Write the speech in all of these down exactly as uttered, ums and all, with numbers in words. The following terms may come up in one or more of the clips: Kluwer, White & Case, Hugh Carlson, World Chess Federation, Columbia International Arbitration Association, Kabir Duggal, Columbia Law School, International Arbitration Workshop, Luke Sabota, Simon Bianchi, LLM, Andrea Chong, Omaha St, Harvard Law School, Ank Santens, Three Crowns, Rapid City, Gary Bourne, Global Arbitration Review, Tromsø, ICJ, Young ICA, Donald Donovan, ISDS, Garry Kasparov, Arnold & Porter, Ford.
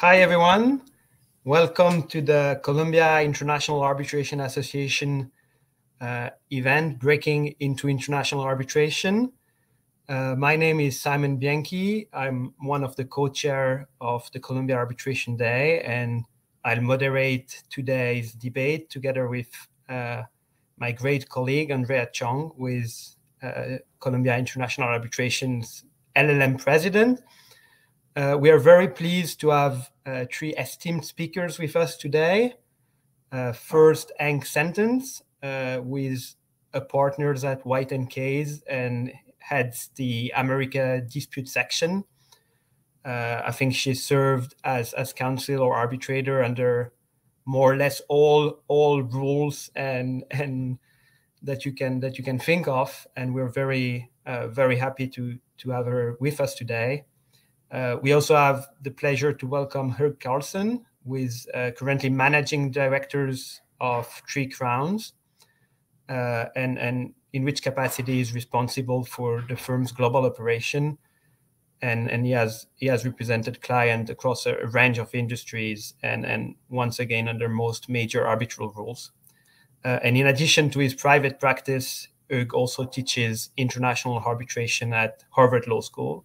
Hi, everyone. Welcome to the Columbia International Arbitration Association uh, event, Breaking into International Arbitration. Uh, my name is Simon Bianchi. I'm one of the co-chair of the Columbia Arbitration Day, and I'll moderate today's debate together with uh, my great colleague, Andrea Chong, who is uh, Columbia International Arbitration's L L M president. Uh, we are very pleased to have uh, three esteemed speakers with us today. Uh, first, Ank Santens, uh, who is a partner at White and Case and heads the America Dispute Section. Uh, I think she served as, as counsel or arbitrator under more or less all all rules and and that you can that you can think of, and we're very uh, very happy to to have her with us today. Uh, we also have the pleasure to welcome Hugh Carlson, who is uh, currently managing directors of Three Crowns, uh, and and in which capacity is responsible for the firm's global operation. And, and he has he has represented clients across a range of industries and, and once again under most major arbitral rules. Uh, and in addition to his private practice, Hugh also teaches international arbitration at Harvard Law School,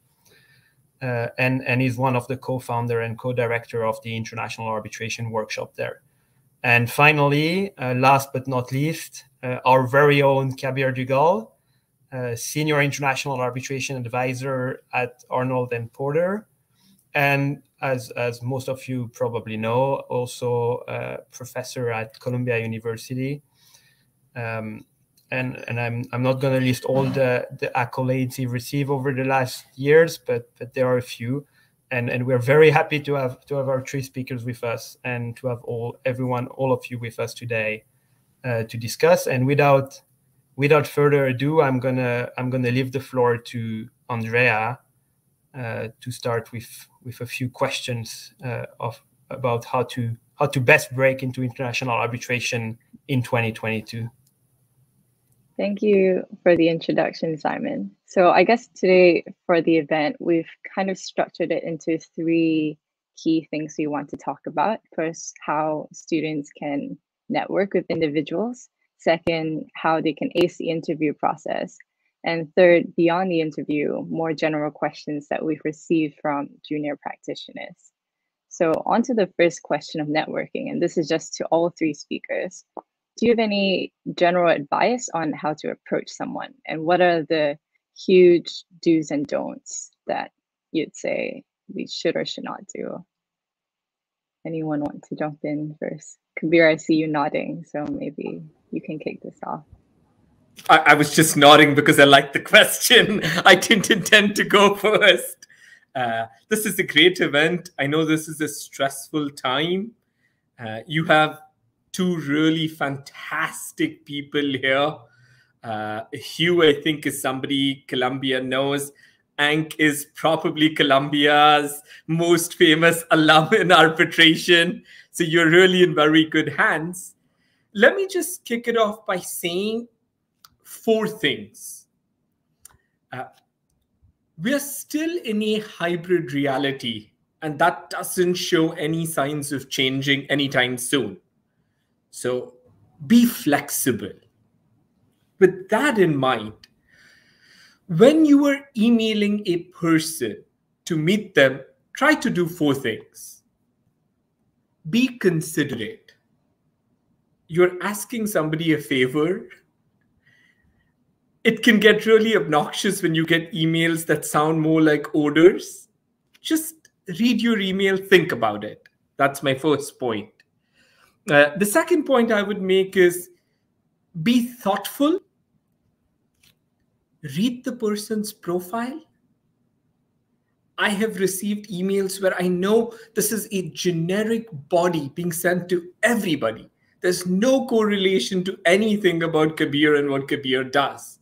uh, and, and is one of the co-founder and co-director of the International Arbitration Workshop there. And finally, uh, last but not least, uh, our very own Kabir Duggal, Uh, senior international arbitration advisor at Arnold and Porter, and as as most of you probably know, also uh, professor at Columbia University. Um, and and I'm I'm not going to list all the the accolades he received over the last years, but but there are a few, and and we're very happy to have to have our three speakers with us and to have all everyone all of you with us today uh, to discuss. And without Without further ado, I'm gonna I'm gonna leave the floor to Andrea uh, to start with with a few questions uh, of about how to how to best break into international arbitration in twenty twenty-two. Thank you for the introduction, Simon. So I guess today for the event we've kind of structured it into three key things we want to talk about. First, how students can network with individuals. Second, how they can ace the interview process. And third, beyond the interview, more general questions that we've received from junior practitioners. So on to the first question of networking, and this is just to all three speakers. Do you have any general advice on how to approach someone? And what are the huge do's and don'ts that you'd say we should or should not do? Anyone want to jump in first? Kabir, I see you nodding, so maybe you can kick this off. I, I was just nodding because I liked the question. I didn't intend to go first. Uh, this is a great event. I know this is a stressful time. Uh, you have two really fantastic people here. Uh, Hugh, I think, is somebody Columbia knows. Ank is probably Columbia's most famous alum in arbitration. So you're really in very good hands. Let me just kick it off by saying four things. Uh, we're still in a hybrid reality, and that doesn't show any signs of changing anytime soon. So be flexible. With that in mind, when you are emailing a person to meet them, try to do four things. Be considerate. You're asking somebody a favor. It can get really obnoxious when you get emails that sound more like orders. Just read your email, think about it. That's my first point. Uh, the second point I would make is be thoughtful. Read the person's profile. I have received emails where I know this is a generic body being sent to everybody. There's no correlation to anything about Kabir and what Kabir does,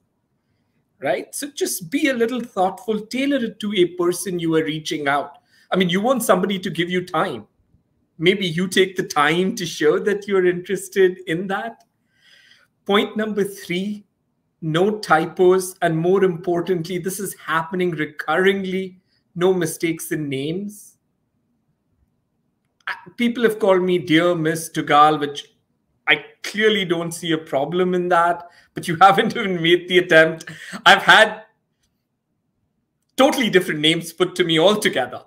right? So just be a little thoughtful, tailor it to a person you are reaching out. I mean, you want somebody to give you time. Maybe you take the time to show that you're interested in that. Point number three, no typos, and more importantly, this is happening recurringly, no mistakes in names. people have called me Dear Miss Duggal, which I clearly don't see a problem in that, but you haven't even made the attempt. I've had totally different names put to me altogether.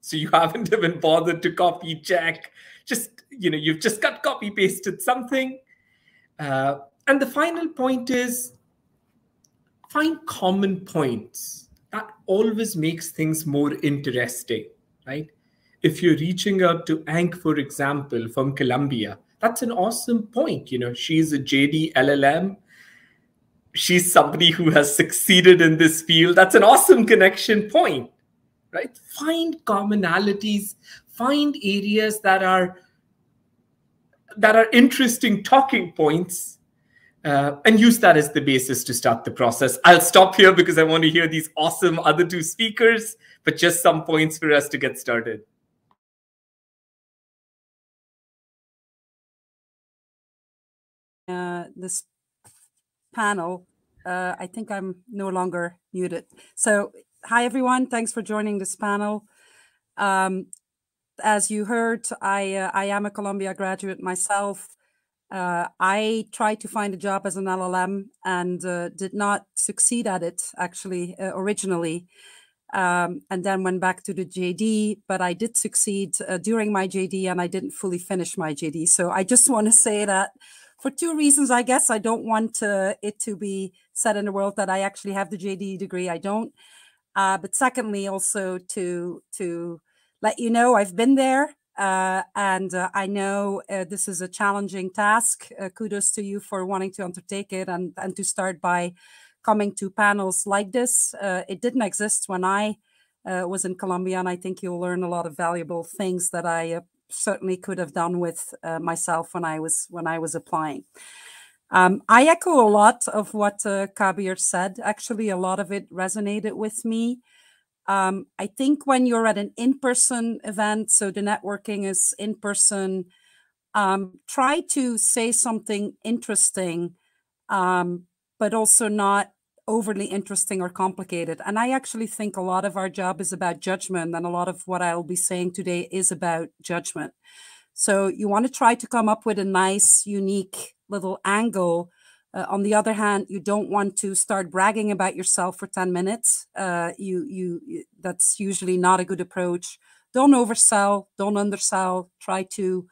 So you haven't even bothered to copy check. Just, you know, you've just got copy pasted something. Uh, and the final point is find common points. That always makes things more interesting, right? If you're reaching out to Ank, for example, from Columbia, that's an awesome point. You know, she's a J D L L M. She's somebody who has succeeded in this field. That's an awesome connection point, right? Find commonalities, find areas that are, that are interesting talking points, uh, and use that as the basis to start the process. I'll stop here because I want to hear these awesome other two speakers, but just some points for us to get started. Uh, this panel, uh, I think I'm no longer muted. So hi, everyone. Thanks for joining this panel. Um, as you heard, I, uh, I am a Columbia graduate myself. Uh, I tried to find a job as an L L M and uh, did not succeed at it, actually, uh, originally, um, and then went back to the J D. But I did succeed uh, during my J D, and I didn't fully finish my J D. So I just want to say that for two reasons, I guess. I don't want uh, it to be said in the world that I actually have the J D degree. I don't. Uh, but secondly, also to to let you know, I've been there, uh, and uh, I know uh, this is a challenging task. Uh, kudos to you for wanting to undertake it and, and to start by coming to panels like this. Uh, it didn't exist when I uh, was in Columbia, and I think you'll learn a lot of valuable things that I uh, certainly could have done with uh, myself when I was when I was applying. Um, I echo a lot of what uh, Kabir said. Actually, a lot of it resonated with me. Um, I think when you're at an in-person event, so the networking is in-person, um, try to say something interesting, um, but also not overly interesting or complicated. And I actually think a lot of our job is about judgment, and a lot of what I'll be saying today is about judgment. So you want to try to come up with a nice, unique little angle. Uh, on the other hand, you don't want to start bragging about yourself for ten minutes. Uh, you, you, that's usually not a good approach. Don't oversell, don't undersell. Try to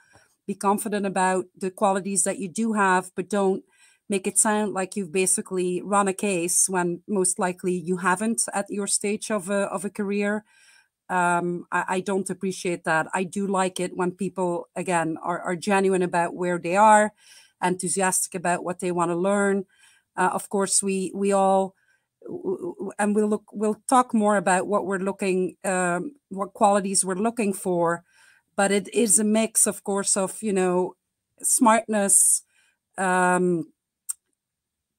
be confident about the qualities that you do have, but don't make it sound like you've basically run a case when most likely you haven't at your stage of a, of a career. Um, I, I don't appreciate that. I do like it when people, again, are, are genuine about where they are, enthusiastic about what they want to learn. Uh, of course, we we all, and we'll look, we'll talk more about what we're looking, um, what qualities we're looking for. But it is a mix, of course, of, you know, smartness, um,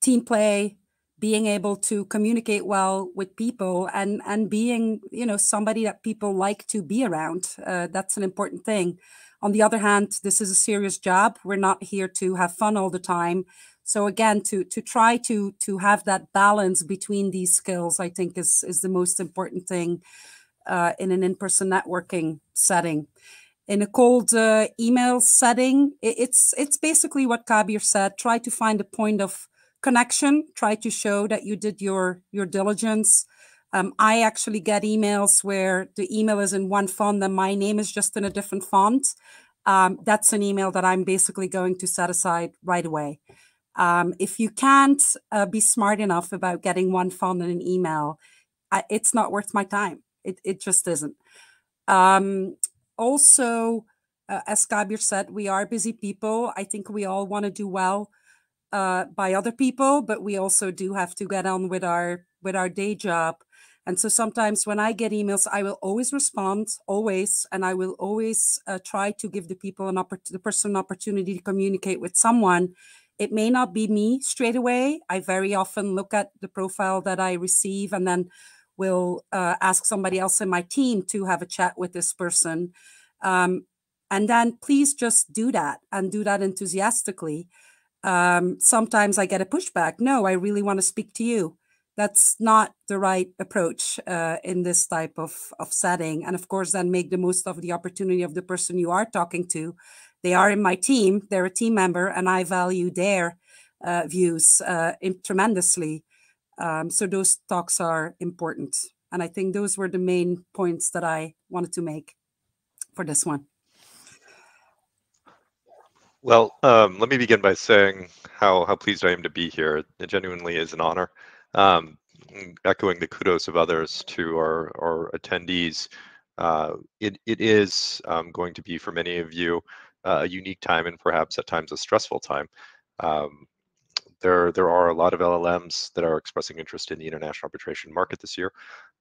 team play, being able to communicate well with people, and and being, you know, somebody that people like to be around. Uh, that's an important thing. On the other hand, this is a serious job. We're not here to have fun all the time. So again, to to try to to have that balance between these skills, I think, is is the most important thing uh, in an in-person networking setting. In a cold uh, email setting, it, it's it's basically what Kabir said. Try to find a point of connection, try to show that you did your, your diligence. Um, I actually get emails where the email is in one font and my name is just in a different font. Um, that's an email that I'm basically going to set aside right away. Um, if you can't uh, be smart enough about getting one font in an email, I, it's not worth my time. It, it just isn't. Um, also, uh, as Kabir said, we are busy people. I think we all want to do well Uh, by other people, but we also do have to get on with our with our day job. And so sometimes when I get emails, I will always respond, always, and I will always uh, try to give the people an oppor- the person an opportunity to communicate with someone. It may not be me straight away. I very often look at the profile that I receive and then will uh, ask somebody else in my team to have a chat with this person. Um, and then please just do that and do that enthusiastically. Um, sometimes I get a pushback. No, I really want to speak to you. that's not the right approach uh, in this type of, of setting. And of course, then make the most of the opportunity of the person you are talking to. They are in my team, they're a team member, and I value their uh, views uh, in, tremendously. Um, so those talks are important. And I think those were the main points that I wanted to make for this one. Well, um, let me begin by saying how, how pleased I am to be here. It genuinely is an honor. Um, echoing the kudos of others to our, our attendees, uh, it, it is um, going to be for many of you uh, a unique time and perhaps at times a stressful time. Um, there, there are a lot of L L Ms that are expressing interest in the international arbitration market this year,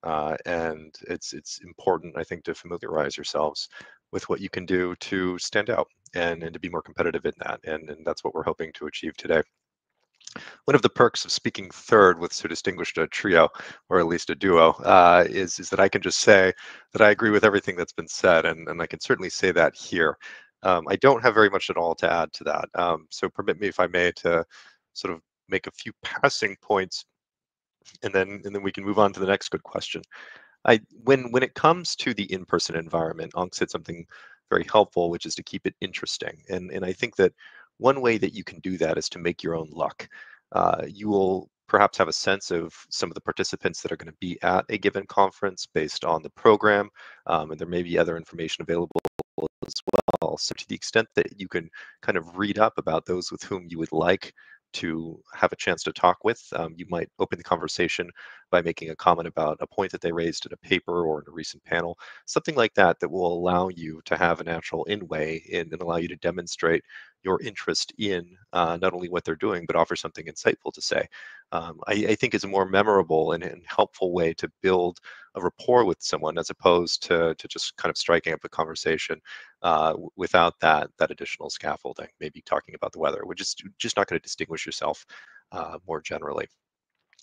uh, and it's, it's important, I think, to familiarize yourselves with what you can do to stand out and, and to be more competitive in that, and, and that's what we're hoping to achieve today. One of the perks of speaking third with so distinguished a trio, or at least a duo, uh, is, is that I can just say that I agree with everything that's been said, and, and I can certainly say that here. Um, I don't have very much at all to add to that, um, so permit me, if I may, to sort of make a few passing points, and then and then we can move on to the next good question. I, when, when it comes to the in-person environment, Ank said something very helpful, which is to keep it interesting, and, and I think that one way that you can do that is to make your own luck. Uh, you will perhaps have a sense of some of the participants that are going to be at a given conference based on the program, um, and there may be other information available as well. So to the extent that you can kind of read up about those with whom you would like to have a chance to talk with, um, you might open the conversation by making a comment about a point that they raised in a paper or in a recent panel, something like that that will allow you to have a natural in-way and, and allow you to demonstrate your interest in uh, not only what they're doing, but offer something insightful to say. Um, I, I think is a more memorable and, and helpful way to build a rapport with someone as opposed to, to just kind of striking up a conversation uh, without that, that additional scaffolding, maybe talking about the weather, which is just not going to distinguish yourself uh, more generally.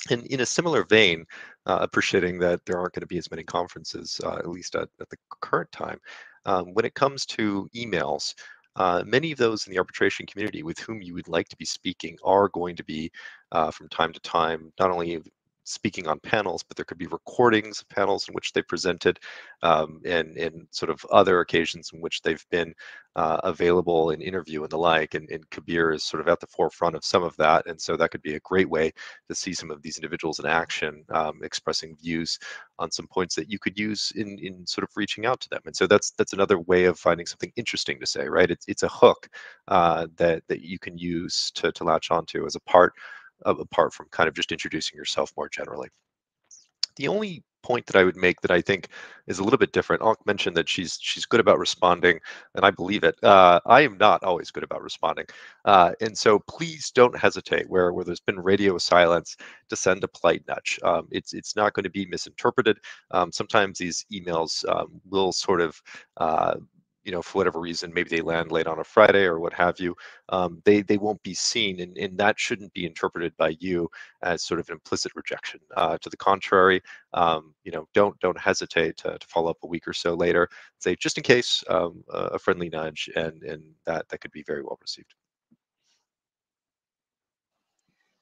And in a similar vein, uh, appreciating that there aren't going to be as many conferences, uh, at least at, at the current time, um, when it comes to emails, Uh, many of those in the arbitration community with whom you would like to be speaking are going to be, uh, from time to time, not only speaking on panels, but there could be recordings of panels in which they presented, um, and, and sort of other occasions in which they've been uh, available in interview and the like, and, and Kabir is sort of at the forefront of some of that, and so that could be a great way to see some of these individuals in action, um, expressing views on some points that you could use in, in sort of reaching out to them. And so that's that's another way of finding something interesting to say, right? It's, it's a hook uh, that, that you can use to, to latch onto as a part apart from kind of just introducing yourself more generally. The only point that I would make that I think is a little bit different, Ank mentioned that she's she's good about responding, and I believe it. Uh, I am not always good about responding. Uh, and so please don't hesitate where, where there's been radio silence to send a polite nudge. Um, it's, it's not going to be misinterpreted. Um, sometimes these emails um, will sort of, uh, you know, for whatever reason, maybe they land late on a Friday or what have you, um, they, they won't be seen, and, and that shouldn't be interpreted by you as sort of an implicit rejection. Uh, to the contrary, um, you know, don't don't hesitate to, to follow up a week or so later, say, just in case, um, a friendly nudge, and, and that, that could be very well received.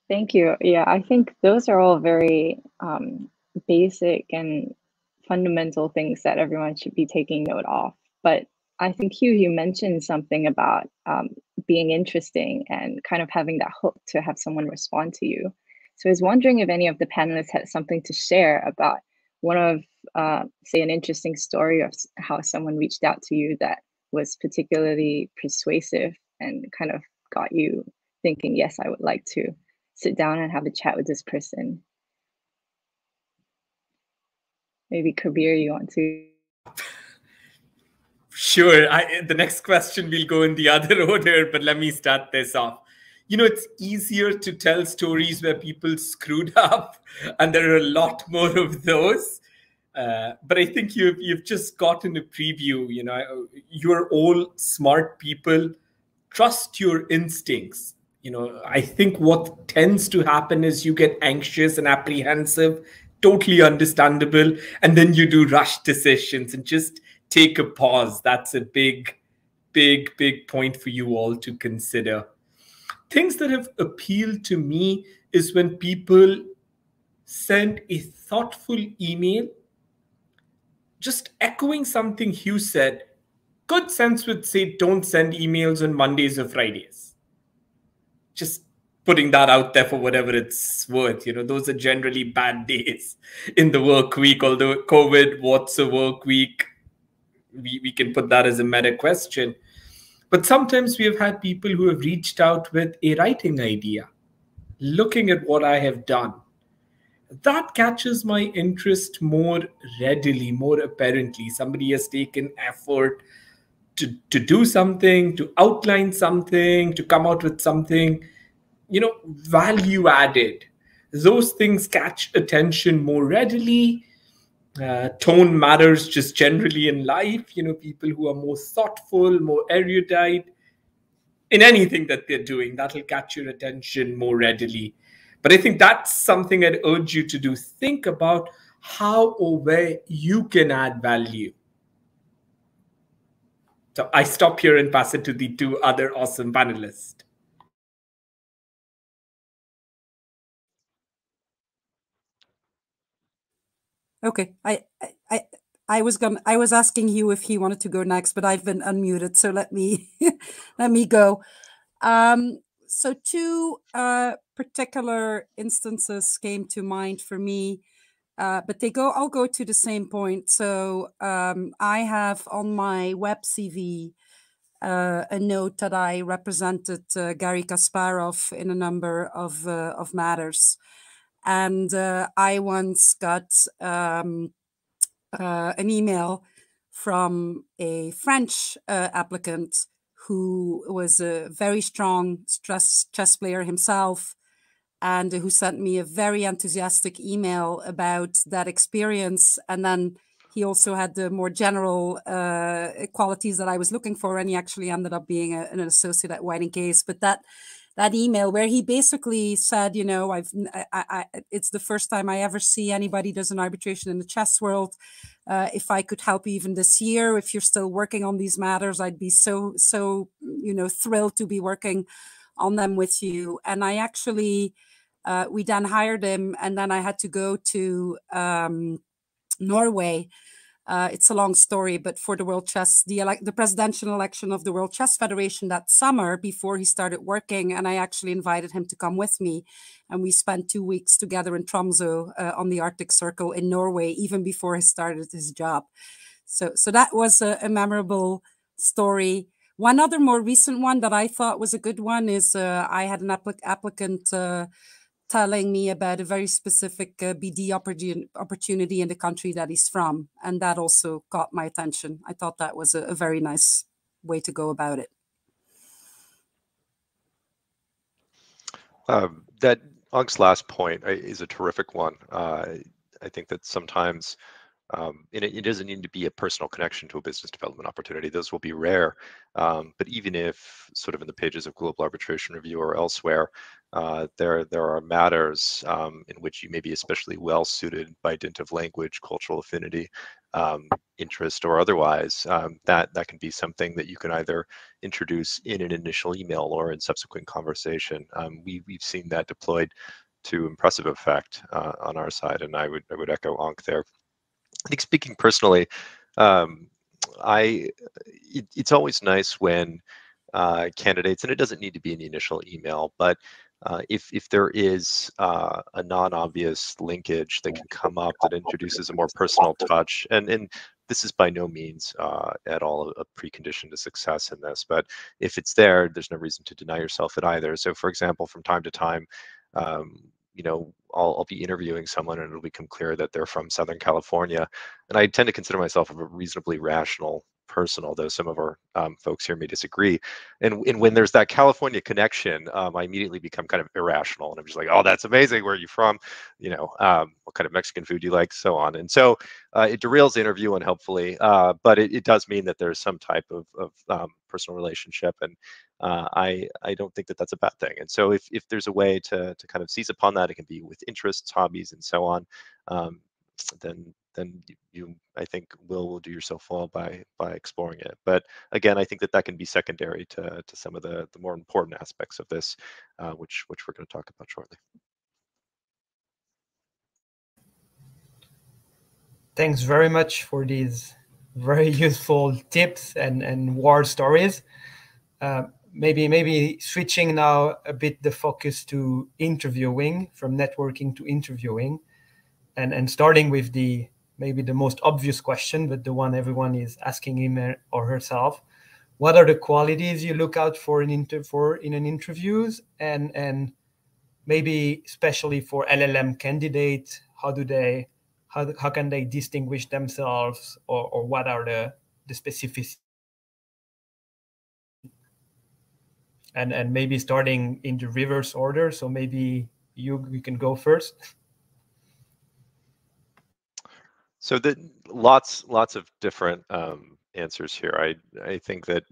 Thank you. Yeah, I think those are all very um, basic and fundamental things that everyone should be taking note of. But I think, Hugh, you mentioned something about um, being interesting and kind of having that hook to have someone respond to you. So I was wondering if any of the panelists had something to share about one of, uh, say, an interesting story of how someone reached out to you that was particularly persuasive and kind of got you thinking, yes, I would like to sit down and have a chat with this person. Maybe Kabir, you want to? Sure. I, the next question will go in the other order, but let me start this off. You know, it's easier to tell stories where people screwed up, and there are a lot more of those. Uh, but I think you've, you've just gotten a preview. You know, you're all smart people. Trust your instincts. You know, I think what tends to happen is you get anxious and apprehensive, totally understandable, and then you do rush decisions and just take a pause. That's a big, big, big point for you all to consider. Things that have appealed to me is when people sent a thoughtful email, just echoing something Hugh said. Good sense would say don't send emails on Mondays or Fridays. Just putting that out there for whatever it's worth. You know, those are generally bad days in the work week, although COVID, what's a work week? We, we can put that as a meta question. But sometimes we have had people who have reached out with a writing idea, looking at what I have done. That catches my interest more readily, more apparently. Somebody has taken effort to, to do something, to outline something, to come out with something, you know, value added. Those things catch attention more readily. Uh, tone matters just generally in life. You know, people who are more thoughtful, more erudite in anything that they're doing, that'll catch your attention more readily. But I think that's something I'd urge you to do. Think about how or where you can add value. So I stop here and pass it to the two other awesome panelists. Okay, I, I, I was going I was asking Hugh if he wanted to go next, but I've been unmuted, so let me, let me go. Um, so two uh, particular instances came to mind for me, uh, but they go. I'll go to the same point. So um, I have on my web C V uh, a note that I represented uh, Garry Kasparov in a number of uh, of matters. And uh, I once got um, uh, an email from a French uh, applicant who was a very strong chess player himself, and who sent me a very enthusiastic email about that experience. And then he also had the more general uh, qualities that I was looking for, and he actually ended up being a, an associate at White and Case. But that... that email where he basically said, you know, I've, I, I, it's the first time I ever see anybody does an arbitration in the chess world. Uh, if I could help even this year, if you're still working on these matters, I'd be so, so, you know, thrilled to be working on them with you. And I actually, uh, we then hired him, and then I had to go to um, Norway. Uh, it's a long story, but for the World Chess, the, ele the presidential election of the World Chess Federation that summer before he started working, and I actually invited him to come with me. And we spent two weeks together in Tromsø uh, on the Arctic Circle in Norway, even before he started his job. So, so that was a, a memorable story. One other more recent one that I thought was a good one is uh, I had an applic applicant uh, telling me about a very specific uh, B D opportunity in the country that he's from. And that also caught my attention. I thought that was a, a very nice way to go about it. Um, that Ank's last point is a terrific one. Uh, I think that sometimes um, it, it doesn't need to be a personal connection to a business development opportunity. Those will be rare. Um, but even if sort of in the pages of Global Arbitration Review or elsewhere, Uh, there, there are matters um, in which you may be especially well suited by dint of language, cultural affinity, um, interest, or otherwise. Um, that that can be something that you can either introduce in an initial email or in subsequent conversation. Um, we we've seen that deployed to impressive effect uh, on our side, and I would I would echo Ankh there. I think speaking personally, um, I it, it's always nice when uh, candidates, and it doesn't need to be in the initial email, but Uh, if, if there is uh, a non-obvious linkage that can come up that introduces a more personal touch, and, and this is by no means uh, at all a, a precondition to success in this, but if it's there, there's no reason to deny yourself it either. So for example, from time to time, um, you know, I'll, I'll be interviewing someone and it'll become clear that they're from Southern California. And I tend to consider myself a reasonably rational person, although some of our um, folks here may disagree. And, and when there's that California connection, um, I immediately become kind of irrational. And I'm just like, oh, that's amazing. Where are you from? You know, um, what kind of Mexican food do you like? So on. And so uh, it derails the interview unhelpfully, uh, but it, it does mean that there's some type of, of um, personal relationship. And uh, I, I don't think that that's a bad thing. And so if, if there's a way to, to kind of seize upon that, it can be with interests, hobbies, and so on, um, then then you, I think, will will do yourself well by by exploring it. But again, I think that that can be secondary to to some of the the more important aspects of this, uh, which which we're going to talk about shortly. Thanks very much for these very useful tips and, and war stories. Uh, maybe maybe switching now a bit the focus to interviewing, from networking to interviewing, and, and starting with the maybe the most obvious question, but the one everyone is asking him or herself. What are the qualities you look out for in inter for in an interviews, and and maybe especially for L L M candidates? How do they how how can they distinguish themselves, or or what are the the specifics? And and maybe starting in the reverse order. So maybe you you can go first. So the lots lots of different Um... answers here. I I think that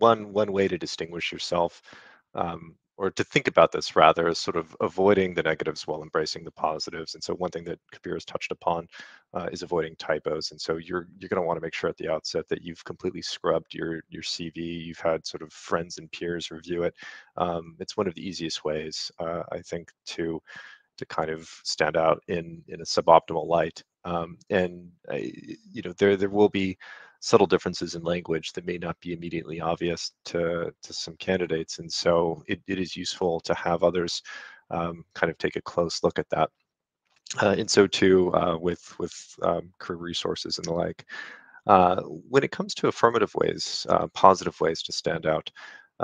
one one way to distinguish yourself, um, or to think about this rather, is sort of avoiding the negatives while embracing the positives. And so one thing that Kabir has touched upon uh, is avoiding typos. And so you're you're going to want to make sure at the outset that you've completely scrubbed your your C V. You've had sort of friends and peers review it. Um, it's one of the easiest ways, uh, I think, to to kind of stand out in in a suboptimal light. Um, and uh, you know, there there will be subtle differences in language that may not be immediately obvious to to some candidates, and so it, it is useful to have others um, kind of take a close look at that, uh, and so too uh, with with um, career resources and the like. Uh, when it comes to affirmative ways, uh, positive ways to stand out,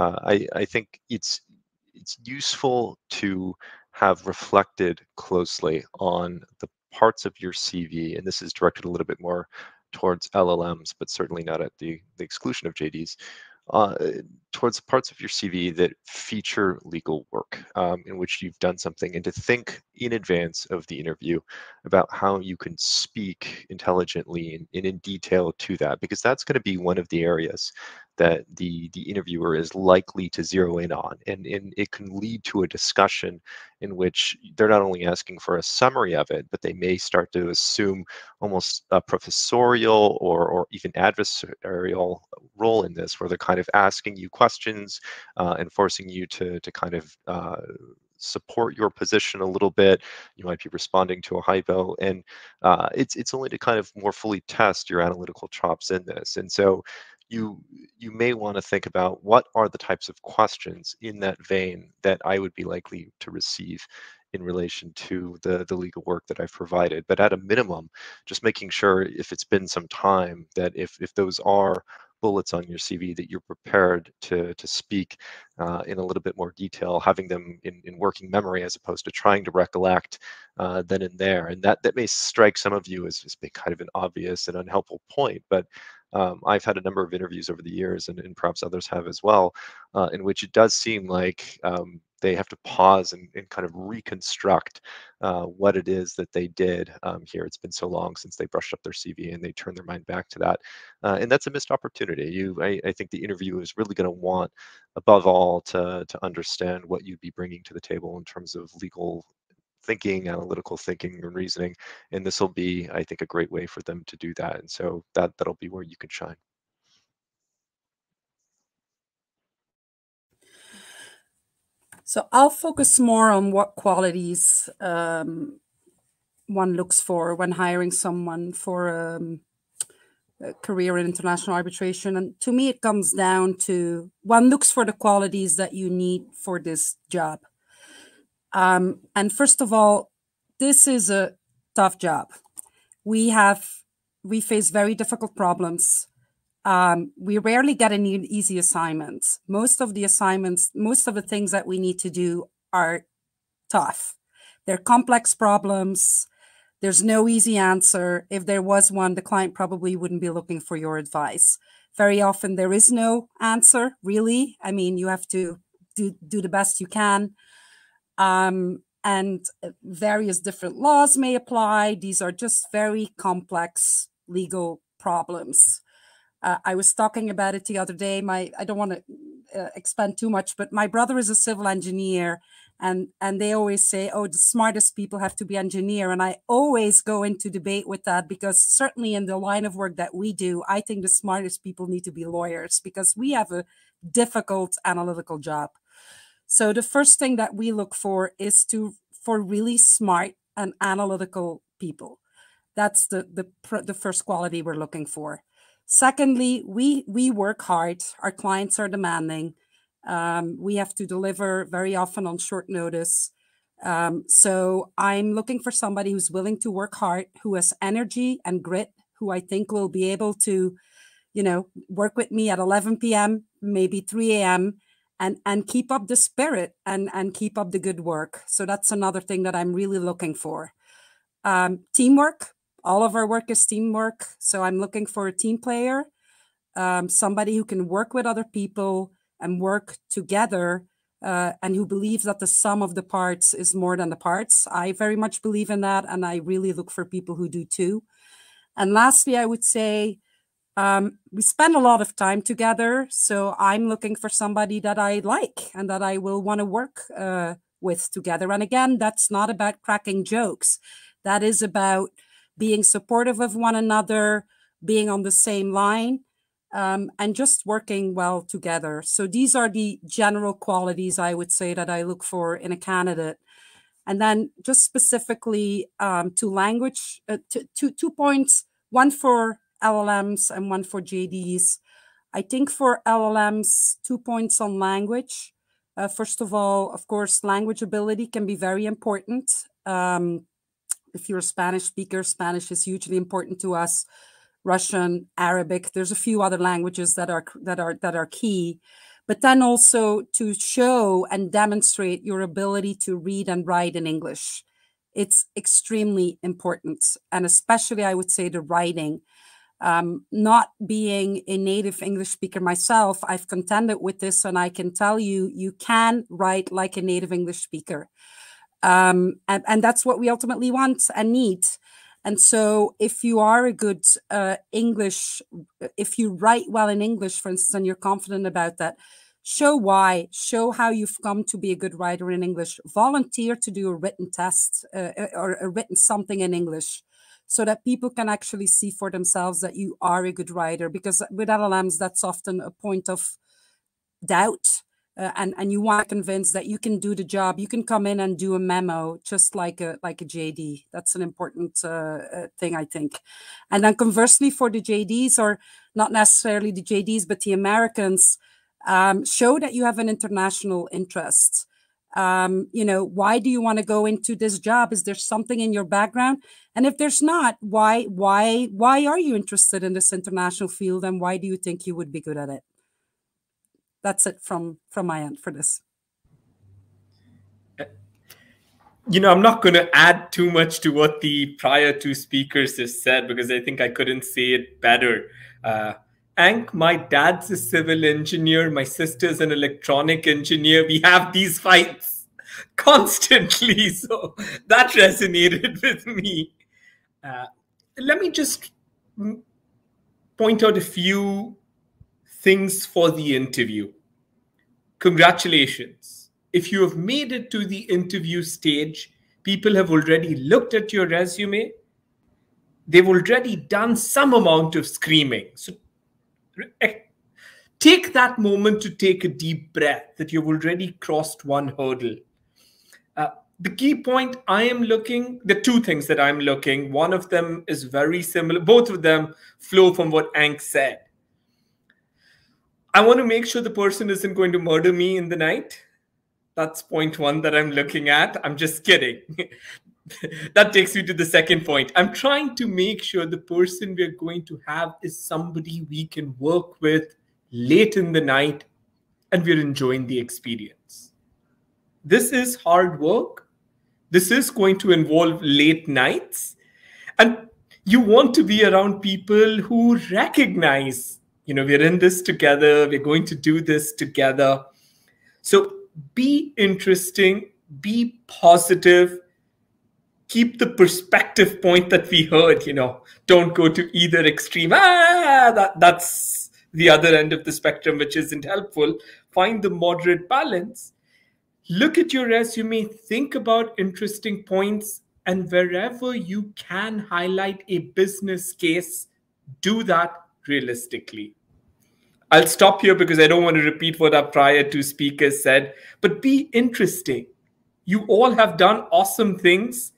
uh, I I think it's it's useful to have reflected closely on the parts of your C V, and this is directed a little bit more towards L L Ms, but certainly not at the, the exclusion of J Ds, uh, towards parts of your C V that feature legal work um, in which you've done something, and to think in advance of the interview about how you can speak intelligently and, and in detail to that, because that's going to be one of the areas that the, the interviewer is likely to zero in on. And, and it can lead to a discussion in which they're not only asking for a summary of it, but they may start to assume almost a professorial or, or even adversarial role in this, where they're kind of asking you questions uh, and forcing you to, to kind of uh, support your position a little bit. You might be responding to a hypo, and uh, it's, it's only to kind of more fully test your analytical chops in this. And so You, you may want to think about what are the types of questions in that vein that I would be likely to receive in relation to the, the legal work that I've provided. But at a minimum, just making sure, if it's been some time, that if, if those are bullets on your C V, that you're prepared to, to speak uh, in a little bit more detail, having them in, in working memory as opposed to trying to recollect uh, then and there. And that, that may strike some of you as, as being kind of an obvious and unhelpful point, but Um, I've had a number of interviews over the years, and, and perhaps others have as well, uh, in which it does seem like um, they have to pause and, and kind of reconstruct uh, what it is that they did um, here. It's been so long since they brushed up their C V, and they turn their mind back to that. Uh, and that's a missed opportunity. You, I, I think the interviewer is really going to want, above all, to, to understand what you'd be bringing to the table in terms of legal thinking, analytical thinking, and reasoning, and this will be, I think, a great way for them to do that. And so that that'll be where you can shine. So I'll focus more on what qualities um, one looks for when hiring someone for um, a career in international arbitration. And to me, it comes down to one looks for the qualities that you need for this job. Um, and first of all, this is a tough job. We have, we face very difficult problems. Um, we rarely get an easy assignment. Most of the assignments, most of the things that we need to do are tough. They're complex problems. There's no easy answer. If there was one, the client probably wouldn't be looking for your advice. Very often there is no answer, really. I mean, you have to do, do the best you can. Um, and various different laws may apply. These are just very complex legal problems. Uh, I was talking about it the other day. My, I don't want to uh, expand too much, but my brother is a civil engineer, and, and they always say, oh, the smartest people have to be engineer. And I always go into debate with that, because certainly in the line of work that we do, I think the smartest people need to be lawyers, because we have a difficult analytical job. So the first thing that we look for is to for really smart and analytical people. That's the, the, the first quality we're looking for. Secondly, we, we work hard. Our clients are demanding. Um, we have to deliver very often on short notice. Um, so I'm looking for somebody who's willing to work hard, who has energy and grit, who I think will be able to, you know, work with me at eleven p m, maybe three a m, and, and keep up the spirit and, and keep up the good work. So that's another thing that I'm really looking for. Um, teamwork. All of our work is teamwork. So I'm looking for a team player, um, somebody who can work with other people and work together, uh, and who believes that the sum of the parts is more than the parts. I very much believe in that, and I really look for people who do too. And lastly, I would say um, we spend a lot of time together. So I'm looking for somebody that I like and that I will want to work uh, with together. And again, that's not about cracking jokes. That is about being supportive of one another, being on the same line, um, and just working well together. So these are the general qualities I would say that I look for in a candidate. And then just specifically um, to language, uh, to, to two points, one for L L Ms and one for J Ds. I think for L L Ms, two points on language. Uh, first of all, of course, language ability can be very important. Um, If you're a Spanish speaker, Spanish is hugely important to us. Russian, Arabic. There's a few other languages that are that are that are key, but then also to show and demonstrate your ability to read and write in English. It's extremely important, and especially I would say the writing. Um, not being a native English speaker myself, I've contended with this, and I can tell you, you can write like a native English speaker. Um, and, and that's what we ultimately want and need. And so if you are a good uh, English, if you write well in English, for instance, and you're confident about that, show why, show how you've come to be a good writer in English, volunteer to do a written test uh, or a written something in English so that people can actually see for themselves that you are a good writer, because with L L Ms, that's often a point of doubt. Uh, and, and you want to convince that you can do the job. You can come in and do a memo just like a, like a J D. That's an important uh, uh, thing, I think. And then conversely for the J Ds, or not necessarily the J Ds, but the Americans, um, show that you have an international interest. Um, you know, why do you want to go into this job? Is there something in your background? And if there's not, why, why, why are you interested in this international field, and why do you think you would be good at it? That's it from, from my end for this. You know, I'm not going to add too much to what the prior two speakers just said, because I think I couldn't say it better. Uh, Ank, my dad's a civil engineer. My sister's an electronic engineer. We have these fights constantly. So that resonated with me. Uh, let me just point out a few things for the interview. Congratulations. If you have made it to the interview stage, people have already looked at your resume. They've already done some amount of screaming. So take that moment to take a deep breath that you've already crossed one hurdle. Uh, the key point I am looking, the two things that I'm looking, one of them is very similar. Both of them flow from what Ank said. I want to make sure the person isn't going to murder me in the night. That's point one that I'm looking at. I'm just kidding. That takes me to the second point. I'm trying to make sure the person we're going to have is somebody we can work with late in the night and we're enjoying the experience. This is hard work. This is going to involve late nights. And you want to be around people who recognize, you know, we're in this together, we're going to do this together. So be interesting, be positive, keep the perspective point that we heard, you know, don't go to either extreme. Ah, that, that's the other end of the spectrum, which isn't helpful. Find the moderate balance. Look at your resume, think about interesting points, and wherever you can highlight a business case, do that realistically. I'll stop here because I don't want to repeat what our prior two speakers said, but be interesting. You all have done awesome things.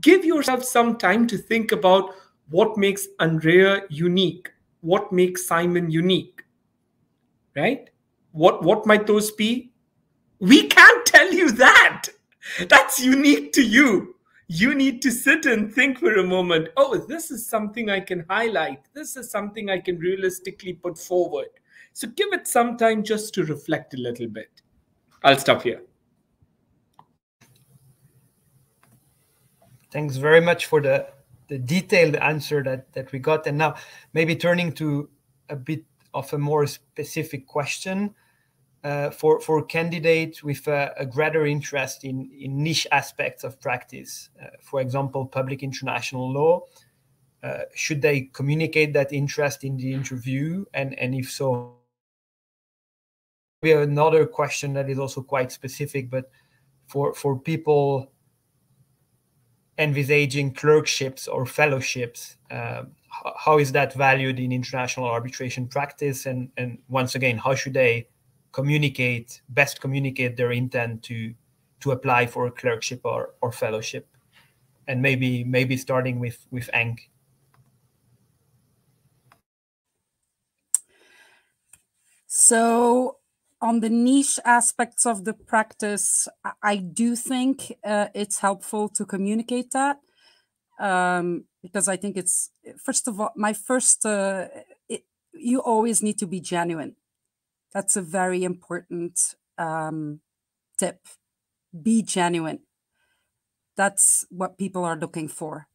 give yourself some time to think about what makes Andrea unique, what makes Simon unique, right? What, what might those be? We can't tell you that. That's unique to you. You need to sit and think for a moment. Oh, this is something I can highlight. This is something I can realistically put forward. So give it some time just to reflect a little bit. I'll stop here. Thanks very much for the, the detailed answer that, that we got. And now maybe turning to a bit of a more specific question uh, for, for candidates with a, a greater interest in, in niche aspects of practice, uh, for example, public international law. Uh, should they communicate that interest in the interview? And, and if so, we have another question that is also quite specific, but for, for people envisaging clerkships or fellowships, um, how, how is that valued in international arbitration practice? And, and once again, how should they communicate, best communicate their intent to, to apply for a clerkship or, or fellowship? And maybe, maybe starting with, with Ank. So on the niche aspects of the practice, I do think uh, it's helpful to communicate that um, because I think it's, first of all, my first, uh, it, you always need to be genuine. That's a very important um, tip. Be genuine. That's what people are looking for.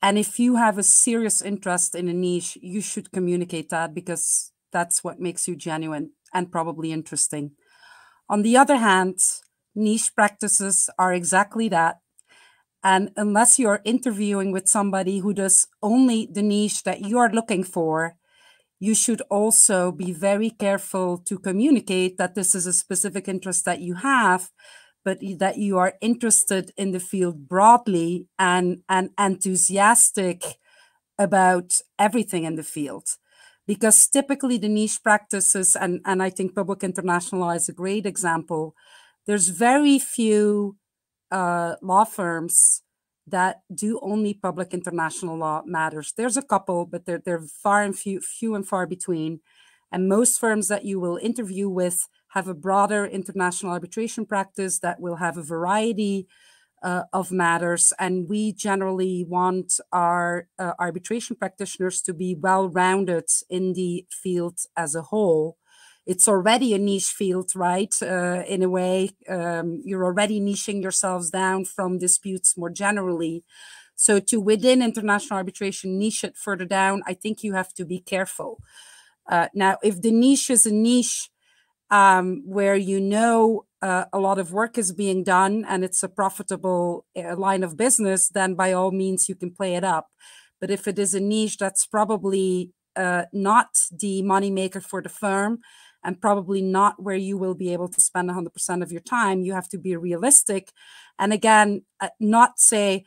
And if you have a serious interest in a niche, you should communicate that because that's what makes you genuine and probably interesting. On the other hand, niche practices are exactly that. And unless you're interviewing with somebody who does only the niche that you are looking for, you should also be very careful to communicate that this is a specific interest that you have, but that you are interested in the field broadly and, and enthusiastic about everything in the field. Because typically the niche practices, and, and I think public international law is a great example, there's very few uh, law firms that do only public international law matters. There's a couple, but they're, they're far and few, few and far between. And most firms that you will interview with have a broader international arbitration practice that will have a variety uh, of matters. And we generally want our uh, arbitration practitioners to be well-rounded in the field as a whole. It's already a niche field, right? Uh, in a way, um, you're already niching yourselves down from disputes more generally. So to within international arbitration, niche it further down, I think you have to be careful. Uh, now, if the niche is a niche, Um, where you know uh, a lot of work is being done and it's a profitable uh, line of business, then by all means you can play it up. But if it is a niche that's probably uh, not the moneymaker for the firm and probably not where you will be able to spend one hundred percent of your time, you have to be realistic. And again, uh, not say,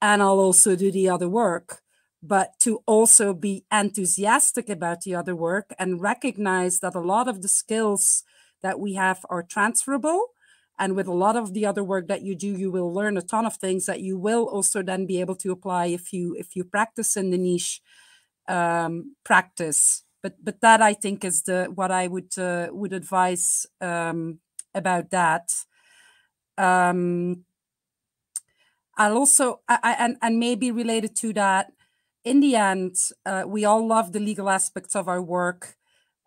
and I'll also do the other work, but to also be enthusiastic about the other work and recognize that a lot of the skills that we have are transferable. And with a lot of the other work that you do, you will learn a ton of things that you will also then be able to apply if you if you practice in the niche um, practice. But but that I think is the what I would uh, would advise um, about that. Um, I'll also I, I, and and maybe related to that. In the end, uh, we all love the legal aspects of our work,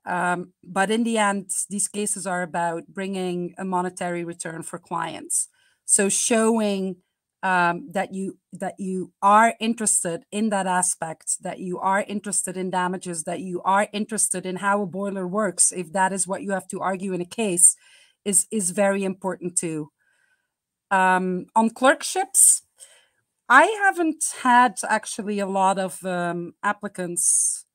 um, but in the end, these cases are about bringing a monetary return for clients. So showing um, that you that you are interested in that aspect, that you are interested in damages, that you are interested in how a boiler works, if that is what you have to argue in a case, is is very important too. Um, on clerkships, I haven't had actually a lot of um, applicants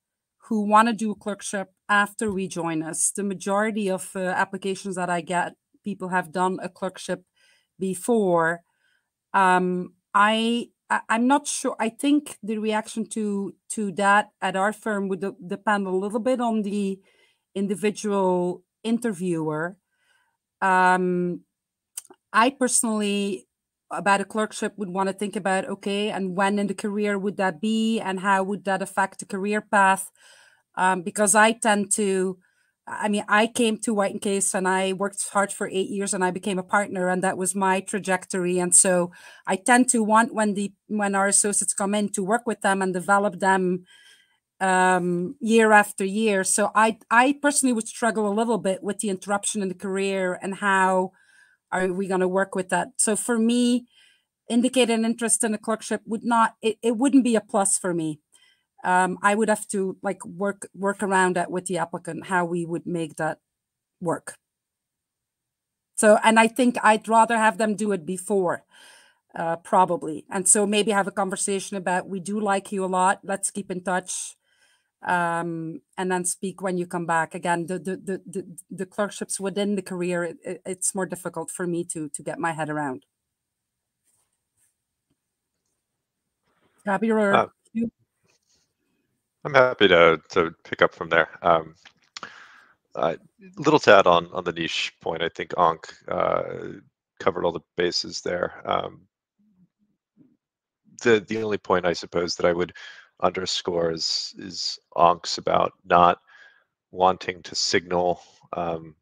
who want to do a clerkship after we join us. The majority of uh, applications that I get, people have done a clerkship before. Um, I, I, I'm not sure. I think the reaction to, to that at our firm would depend a little bit on the individual interviewer. Um, I personally about a clerkship would want to think about, okay, and when in the career would that be, and how would that affect the career path? Um, because I tend to, I mean, I came to White and Case and I worked hard for eight years and I became a partner, and that was my trajectory. And so I tend to want, when the when our associates come in, to work with them and develop them um, year after year. So I, I personally would struggle a little bit with the interruption in the career and how are we going to work with that. So for me, indicating an interest in a clerkship would not, it, it wouldn't be a plus for me. Um, I would have to like work work around that with the applicant, how we would make that work. So, and I think I'd rather have them do it before, uh, probably. And so maybe have a conversation about, we do like you a lot, let's keep in touch, um, and then speak when you come back. Again, the the the the, the clerkships within the career, it, it, it's more difficult for me to to get my head around. Happy or. Uh I'm happy to, to pick up from there. Um, uh, little to add on, on the niche point. I think Ank uh, covered all the bases there. Um, the the only point I suppose that I would underscore is, is Ank's about not wanting to signal um,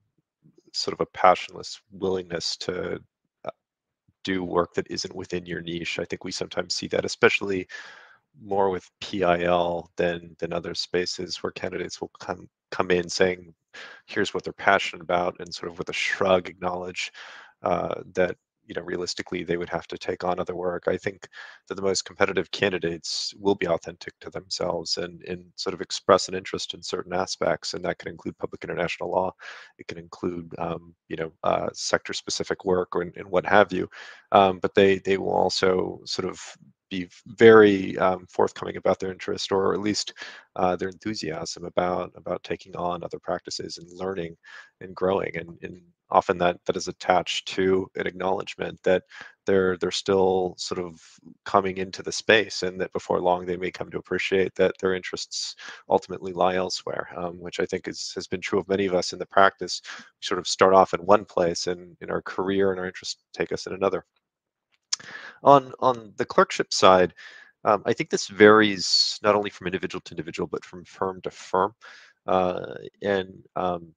sort of a passionless willingness to do work that isn't within your niche. I think we sometimes see that, especially more with P I L than than other spaces, where candidates will come come in saying, here's what they're passionate about, and sort of with a shrug acknowledge uh, that, you know, realistically they would have to take on other work. I think that the most competitive candidates will be authentic to themselves and, and sort of express an interest in certain aspects, and that can include public international law. It can include, um, you know, uh, sector-specific work or and what have you. Um, but they they will also sort of be very um, forthcoming about their interest, or at least uh, their enthusiasm about about taking on other practices and learning and growing. And, and often that that is attached to an acknowledgement that they're they're still sort of coming into the space, and that before long they may come to appreciate that their interests ultimately lie elsewhere, um, which I think is has been true of many of us in the practice. We sort of start off in one place, and in our career and our interests take us in another. On on the clerkship side, um, I think this varies not only from individual to individual, but from firm to firm. Uh, and um,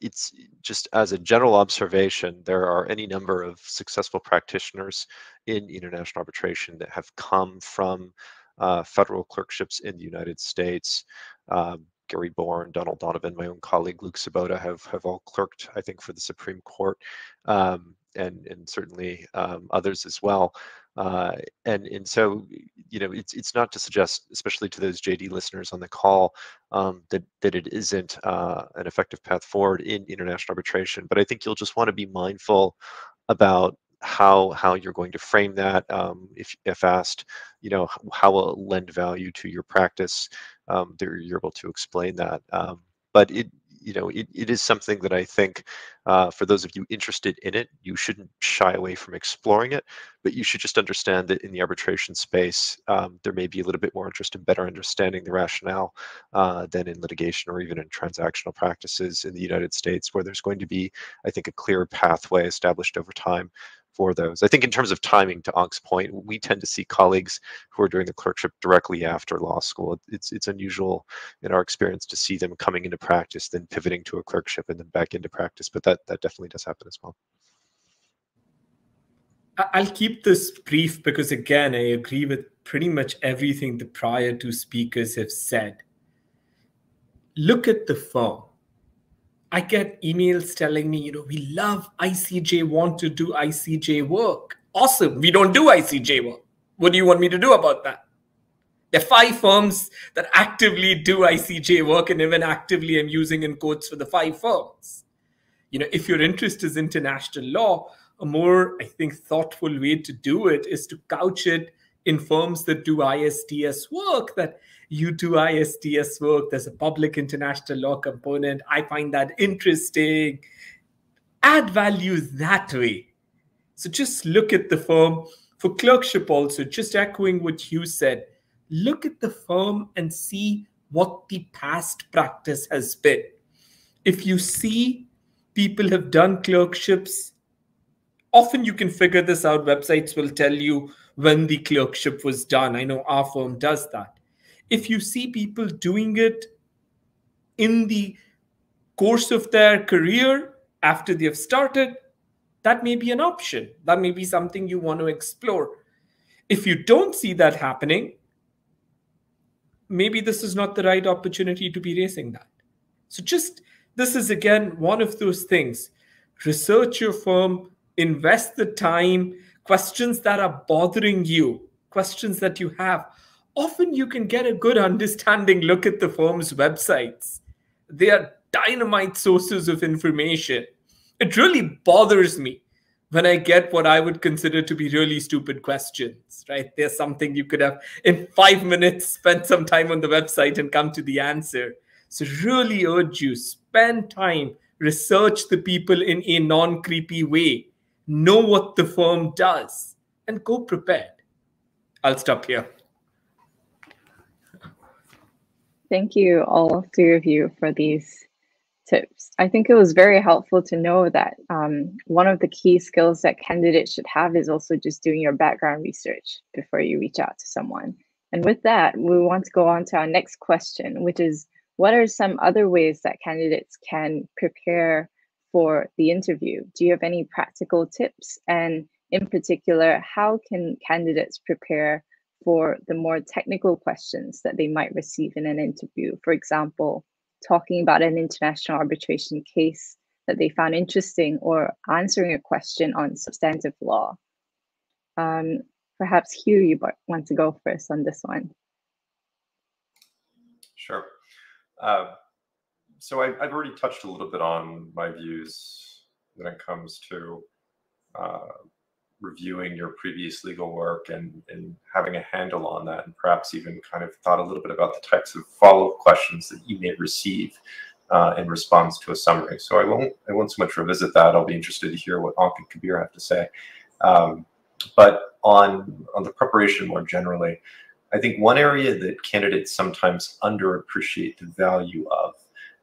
it's just as a general observation, there are any number of successful practitioners in international arbitration that have come from uh, federal clerkships in the United States. Um, Gary Bourne, Donald Donovan, my own colleague Luke Sabota have, have all clerked, I think, for the Supreme Court. Um, And, and certainly um, others as well. Uh, and, and so, you know, it's, it's not to suggest, especially to those J D listeners on the call, um, that, that it isn't uh, an effective path forward in international arbitration. But I think you'll just want to be mindful about how how you're going to frame that. Um, if, if asked, you know, how will it lend value to your practice? Um, there you're able to explain that. Um, but it You know, it, it is something that I think uh, for those of you interested in it, you shouldn't shy away from exploring it, but you should just understand that in the arbitration space, um, there may be a little bit more interest in better understanding the rationale uh, than in litigation or even in transactional practices in the United States, where there's going to be, I think, a clear pathway established over time for those. I think in terms of timing, to Ank's point, we tend to see colleagues who are doing the clerkship directly after law school. It's it's unusual in our experience to see them coming into practice, then pivoting to a clerkship and then back into practice, but that, that definitely does happen as well. I'll keep this brief because, again, I agree with pretty much everything the prior two speakers have said. Look at the firm. I get emails telling me, you know, we love I C J, want to do I C J work. Awesome. We don't do I C J work. What do you want me to do about that? There are five firms that actively do I C J work, and even actively I'm using in quotes for the five firms. You know, if your interest is international law, a more, I think, thoughtful way to do it is to couch it in firms that do I S D S work, that you do I S D S work, there's a public international law component, I find that interesting. Add value that way. So just look at the firm. For clerkship also, just echoing what Hugh said, look at the firm and see what the past practice has been. If you see people have done clerkships often you can figure this out. Websites will tell you when the clerkship was done. I know our firm does that. If you see people doing it in the course of their career after they've started, that may be an option. That may be something you want to explore. If you don't see that happening, maybe this is not the right opportunity to be raising that. So just, this is again, one of those things. Research your firm, invest the time, questions that are bothering you, questions that you have. Often you can get a good understanding. Look at the firm's websites. They are dynamite sources of information. It really bothers me when I get what I would consider to be really stupid questions, right? There's something you could have in five minutes, spend some time on the website and come to the answer. So really urge you, spend time, research the people in a non-creepy way, know what the firm does, and go prepared. I'll stop here. Thank you, all three of you, for these tips. I think it was very helpful to know that um, one of the key skills that candidates should have is also just doing your background research before you reach out to someone. And with that, we want to go on to our next question, which is, what are some other ways that candidates can prepare for the interview? Do you have any practical tips? And in particular, how can candidates prepare for the more technical questions that they might receive in an interview? For example, talking about an international arbitration case that they found interesting, or answering a question on substantive law. Um, perhaps Hugh, you want to go first on this one? Sure. Uh, so I, I've already touched a little bit on my views when it comes to uh, reviewing your previous legal work and, and having a handle on that, and perhaps even kind of thought a little bit about the types of follow-up questions that you may receive uh, in response to a summary. So I won't, I won't so much revisit that. I'll be interested to hear what Ank and Kabir have to say. Um, but on, on the preparation more generally, I think one area that candidates sometimes underappreciate the value of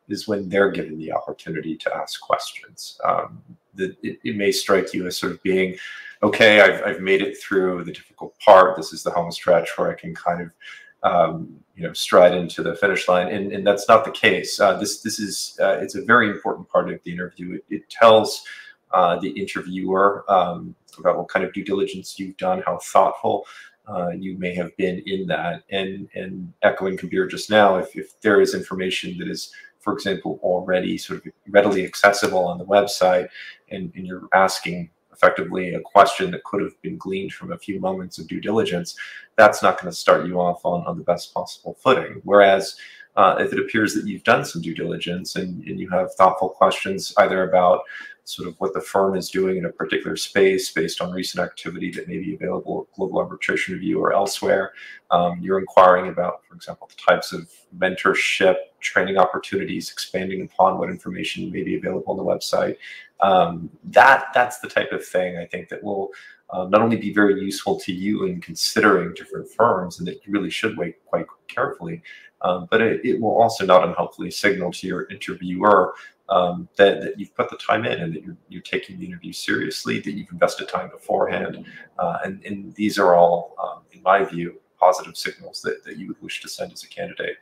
is when they're given the opportunity to ask questions. Um, that it, it may strike you as sort of being, okay, I've, I've made it through the difficult part. This is the home stretch where I can kind of, um, you know, stride into the finish line. And, and that's not the case. Uh, this this is, uh, it's a very important part of the interview. It, it tells uh, the interviewer um, about what kind of due diligence you've done, how thoughtful uh, you may have been in that. And, and echoing Kabir just now, if, if there is information that is, for example, already sort of readily accessible on the website, and, and you're asking effectively a question that could have been gleaned from a few moments of due diligence, that's not going to start you off on, on the best possible footing. Whereas uh, if it appears that you've done some due diligence and, and you have thoughtful questions either about sort of what the firm is doing in a particular space based on recent activity that may be available at Global Arbitration Review or elsewhere, um, you're inquiring about, for example, the types of mentorship, training opportunities, expanding upon what information may be available on the website. Um, that that's the type of thing I think that will uh, not only be very useful to you in considering different firms, and that you really should weigh quite carefully, um, but it, it will also not unhelpfully signal to your interviewer um, that, that you've put the time in and that you're, you're taking the interview seriously, that you've invested time beforehand. Uh, and, and these are all, um, in my view, positive signals that, that you would wish to send as a candidate.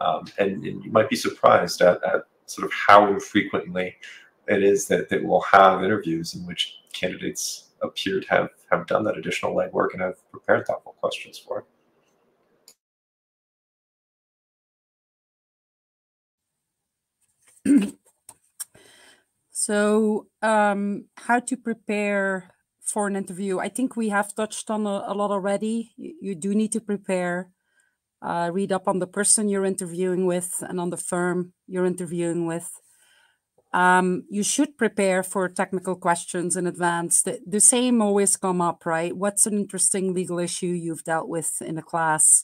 Um, and, and you might be surprised at, at sort of how infrequently it is that, that we'll have interviews in which candidates appear to have, have done that additional legwork and have prepared thoughtful questions for it. So um, how to prepare for an interview. I think we have touched on a, a lot already. You, you do need to prepare. Uh, read up on the person you're interviewing with and on the firm you're interviewing with. Um, you should prepare for technical questions in advance. The, the same always come up, right? What's an interesting legal issue you've dealt with in a class?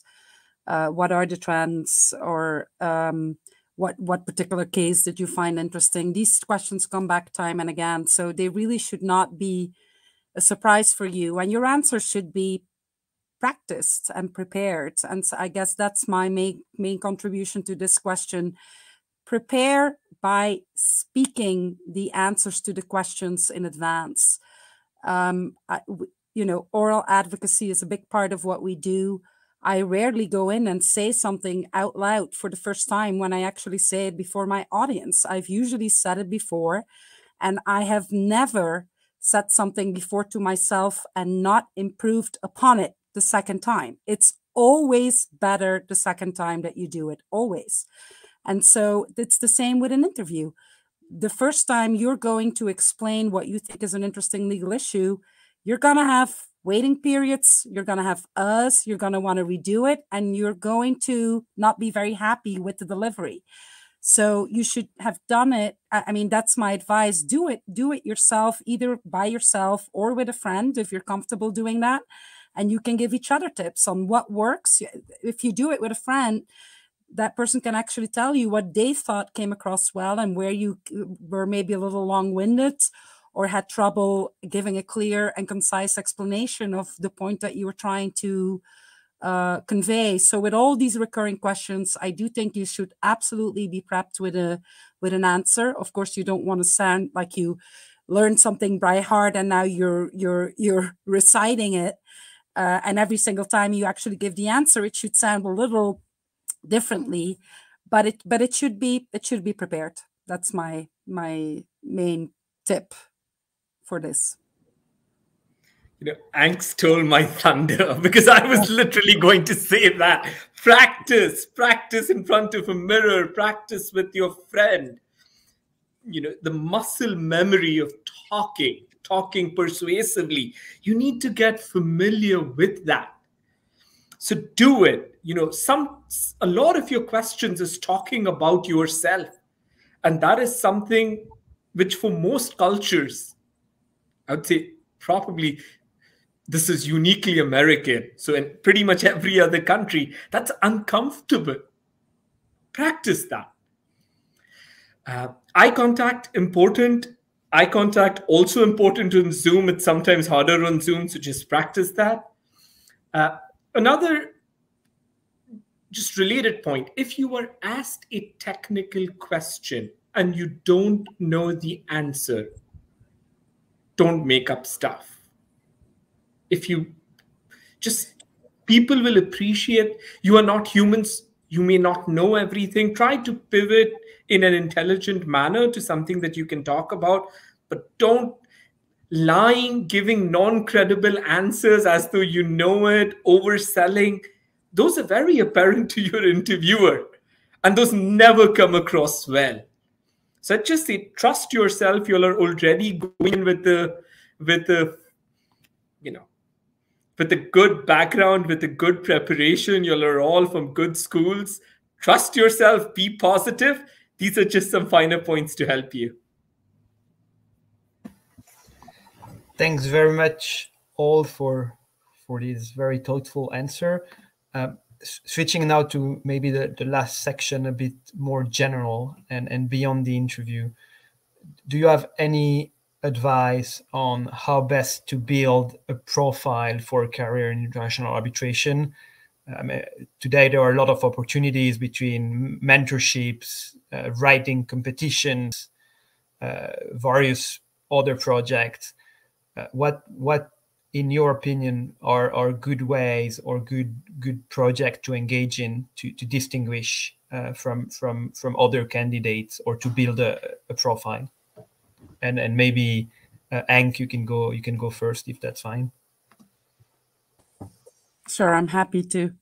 Uh, what are the trends, or um, what, what particular case did you find interesting? These questions come back time and again, so they really should not be a surprise for you. And your answers should be practiced and prepared. And so I guess that's my main, main contribution to this question. Prepare by speaking the answers to the questions in advance. Um, I, you know, oral advocacy is a big part of what we do. I rarely go in and say something out loud for the first time when I actually say it before my audience. I've usually said it before, and I have never said something before to myself and not improved upon it the second time. It's always better the second time that you do it, always. And so it's the same with an interview. The first time you're going to explain what you think is an interesting legal issue, you're going to have waiting periods, you're going to have us, you're going to want to redo it, and you're going to not be very happy with the delivery. So you should have done it. I mean, that's my advice. Do it, do it yourself, either by yourself or with a friend, if you're comfortable doing that. And you can give each other tips on what works. If you do it with a friend, that person can actually tell you what they thought came across well and where you were maybe a little long-winded or had trouble giving a clear and concise explanation of the point that you were trying to uh, convey. So with all these recurring questions, I do think you should absolutely be prepped with a with an answer. Of course, you don't want to sound like you learned something by heart and now you're you're you're reciting it. Uh, and every single time you actually give the answer, it should sound a little differently, but it but it should be it should be prepared. That's my my main tip for this. You know, Ank stole my thunder because I was literally going to say that. Practice, practice in front of a mirror, practice with your friend. You know, the muscle memory of talking, talking persuasively. You need to get familiar with that. So do it. You know, some a lot of your questions is talking about yourself. And that is something which for most cultures, I would say probably this is uniquely American. So in pretty much every other country, that's uncomfortable. Practice that. Uh, eye contact, important. Eye contact, also important on Zoom. It's sometimes harder on Zoom, so just practice that. Uh, another just related point, if you were asked a technical question and you don't know the answer, don't make up stuff. If you just, people will appreciate you are not humans. You may not know everything. Try to pivot in an intelligent manner to something that you can talk about, but don't lying, giving non-credible answers as though you know it, overselling. Those are very apparent to your interviewer, and those never come across well. So I'd just say, trust yourself. You're already going with the, with the, you know, with a good background, with a good preparation. You're all from good schools. Trust yourself. Be positive. These are just some finer points to help you. Thanks very much all for for this very thoughtful answer. Uh, switching now to maybe the, the last section, a bit more general and, and beyond the interview. Do you have any advice on how best to build a profile for a career in international arbitration? Um, today, there are a lot of opportunities between mentorships, uh, writing competitions, uh, various other projects. Uh, what, what, in your opinion, are, are good ways or good good project to engage in to, to distinguish uh, from, from, from other candidates or to build a, a profile? And and maybe uh, Ank, you can go you can go first if that's fine. Sure, I'm happy to.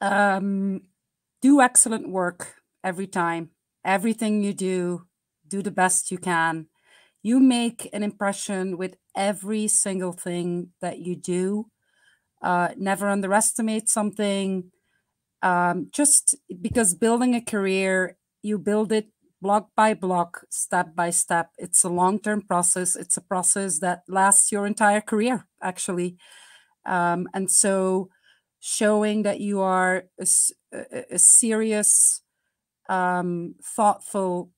Um, do excellent work every time. Everything you do, do the best you can. You make an impression with every single thing that you do. Uh, never underestimate something. Um, just because building a career, you build it block by block, step by step. It's a long-term process. It's a process that lasts your entire career, actually. Um, and so showing that you are a, a serious, um, thoughtful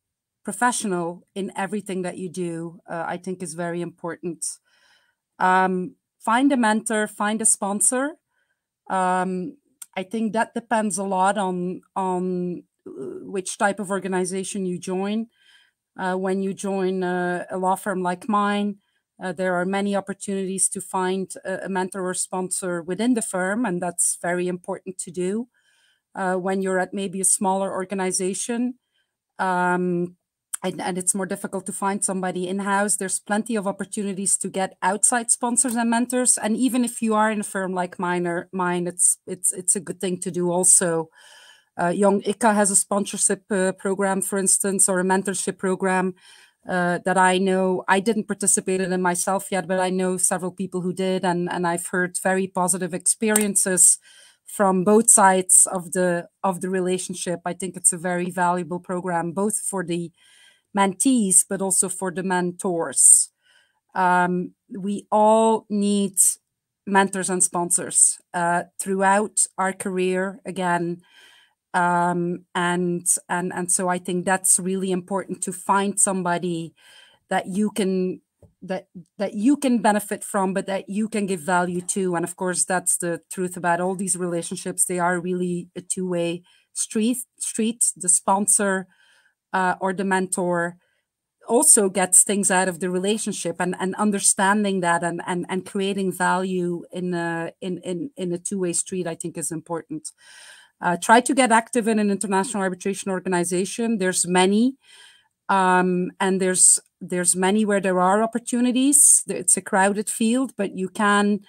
professional in everything that you do, uh, I think is very important. Um, find a mentor, find a sponsor. Um, I think that depends a lot on, on which type of organization you join. Uh, when you join a, a law firm like mine, Uh, there are many opportunities to find a, a mentor or sponsor within the firm, and that's very important to do uh, when you're at maybe a smaller organization. Um, and, and it's more difficult to find somebody in-house. There's plenty of opportunities to get outside sponsors and mentors. And even if you are in a firm like mine, or mine it's, it's, it's a good thing to do also. Uh, Young I C A has a sponsorship uh, program, for instance, or a mentorship program uh, that I know. I didn't participate in myself yet, but I know several people who did, and, and I've heard very positive experiences from both sides of the of the relationship. I think it's a very valuable program, both for the mentees, but also for the mentors. Um, we all need mentors and sponsors uh, throughout our career, again. Um, and, and, and so I think that's really important, to find somebody that you can, that, that you can benefit from, but that you can give value to. And of course, that's the truth about all these relationships. They are really a two-way street, street, the sponsor, uh, or the mentor also gets things out of the relationship, and, and understanding that and, and, and creating value in a, in, in, in a two-way street, I think is important. Uh, try to get active in an international arbitration organization. There's many, um, and there's there's many where there are opportunities. It's a crowded field, but you can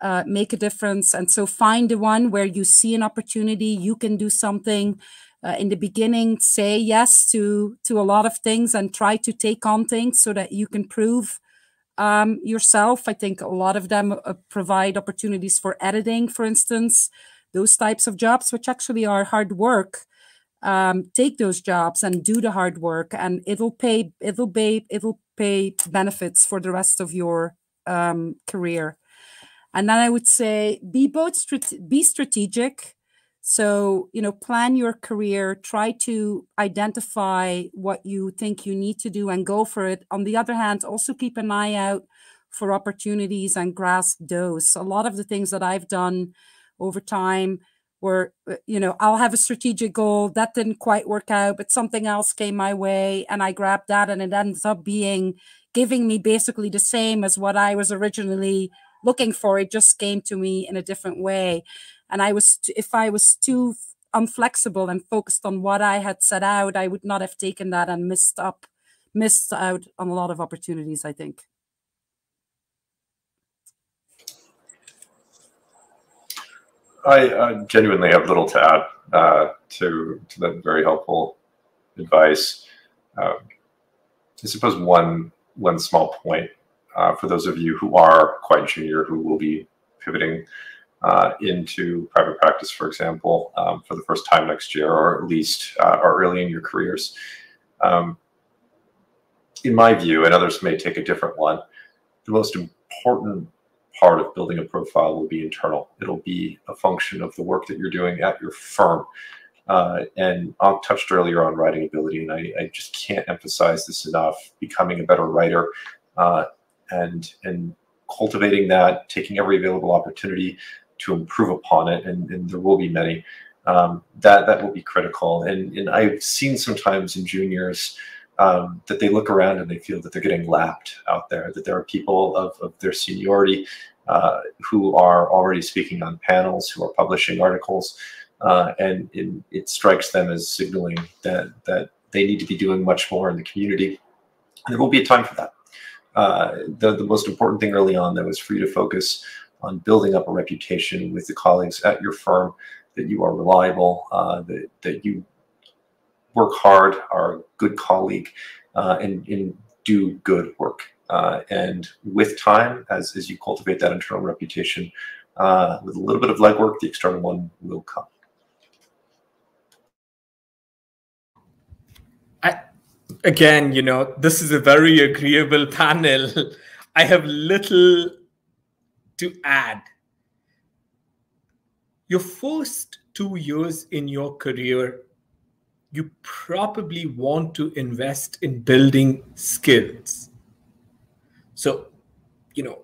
uh, make a difference. And so find the one where you see an opportunity. You can do something. Uh, in the beginning, say yes to, to a lot of things and try to take on things so that you can prove um, yourself. I think a lot of them uh, provide opportunities for editing, for instance. Those types of jobs, which actually are hard work, um, take those jobs and do the hard work, and it'll pay. It'll pay. It'll pay benefits for the rest of your um, career. And then I would say, be both be strategic. So you know, plan your career. Try to identify what you think you need to do and go for it. On the other hand, also keep an eye out for opportunities and grasp those. A lot of the things that I've done over time where, you know, I'll have a strategic goal that didn't quite work out, but something else came my way and I grabbed that, and it ends up being, giving me basically the same as what I was originally looking for. It just came to me in a different way. And I was, if I was too unflexible and focused on what I had set out, I would not have taken that and missed up, missed out on a lot of opportunities, I think. I, I genuinely have little to add uh, to, to that very helpful advice. Uh, I suppose one, one small point uh, for those of you who are quite junior, who will be pivoting uh, into private practice, for example, um, for the first time next year, or at least uh, are early in your careers. Um, in my view, and others may take a different one, the most important part of building a profile will be internal. It'll be a function of the work that you're doing at your firm. Uh, and Ank touched earlier on writing ability, and I, I just can't emphasize this enough. Becoming a better writer uh, and, and cultivating that, taking every available opportunity to improve upon it, and, and there will be many, um, that, that will be critical. And, and I've seen sometimes in juniors Um, that they look around and they feel that they're getting lapped out there, that there are people of, of their seniority uh, who are already speaking on panels, who are publishing articles, uh, and it, it strikes them as signaling that, that they need to be doing much more in the community. And there will be a time for that. Uh, the, the most important thing early on, though, is for you to focus on building up a reputation with the colleagues at your firm, that you are reliable, uh, that, that you work hard, are a good colleague, uh, and, and do good work. Uh, and with time, as, as you cultivate that internal reputation, uh, with a little bit of legwork, the external one will come. I, again, you know, this is a very agreeable panel. I have little to add. Your first two years in your career, you probably want to invest in building skills. So, you know,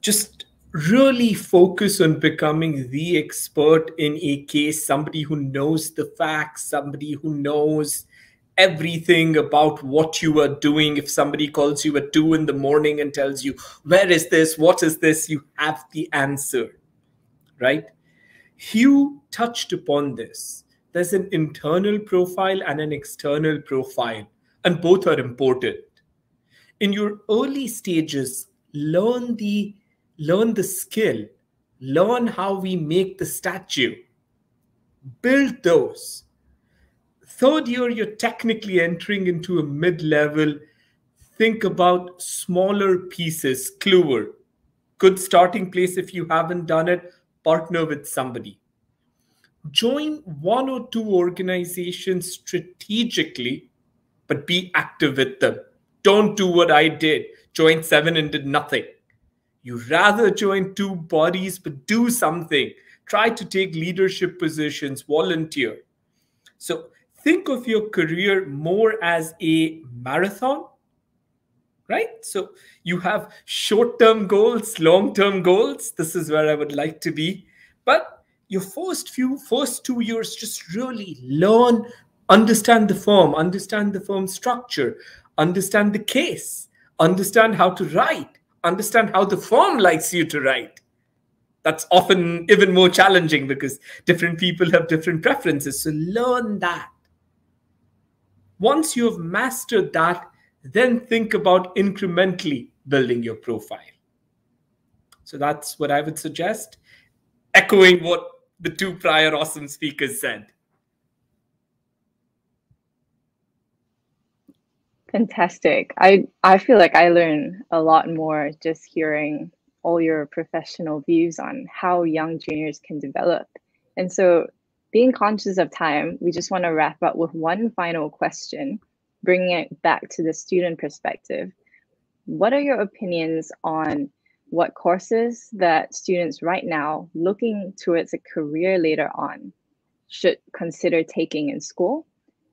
just really focus on becoming the expert in a case, somebody who knows the facts, somebody who knows everything about what you were doing. If somebody calls you at two in the morning and tells you, where is this? What is this? You have the answer, right? Hugh touched upon this. There's an internal profile and an external profile, and both are important. In your early stages, learn the, learn the skill, learn how we make the statue, build those. Third year, you're technically entering into a mid-level. Think about smaller pieces, Kluwer. Good starting place if you haven't done it. Partner with somebody. Join one or two organizations strategically, but be active with them. Don't do what I did. Join seven and did nothing. You rather join two bodies, but do something. Try to take leadership positions, volunteer. So think of your career more as a marathon, right? So you have short-term goals, long-term goals. This is where I would like to be. But your first few, first two years, just really learn, understand the firm, understand the firm's structure, understand the case, understand how to write, understand how the firm likes you to write. That's often even more challenging because different people have different preferences. So learn that. Once you have mastered that, then think about incrementally building your profile. So that's what I would suggest, echoing what the two prior awesome speakers said. Fantastic. I, I feel like I learn a lot more just hearing all your professional views on how young juniors can develop. And so being conscious of time, we just want to wrap up with one final question. Bringing it back to the student perspective, what are your opinions on what courses that students right now looking towards a career later on should consider taking in school?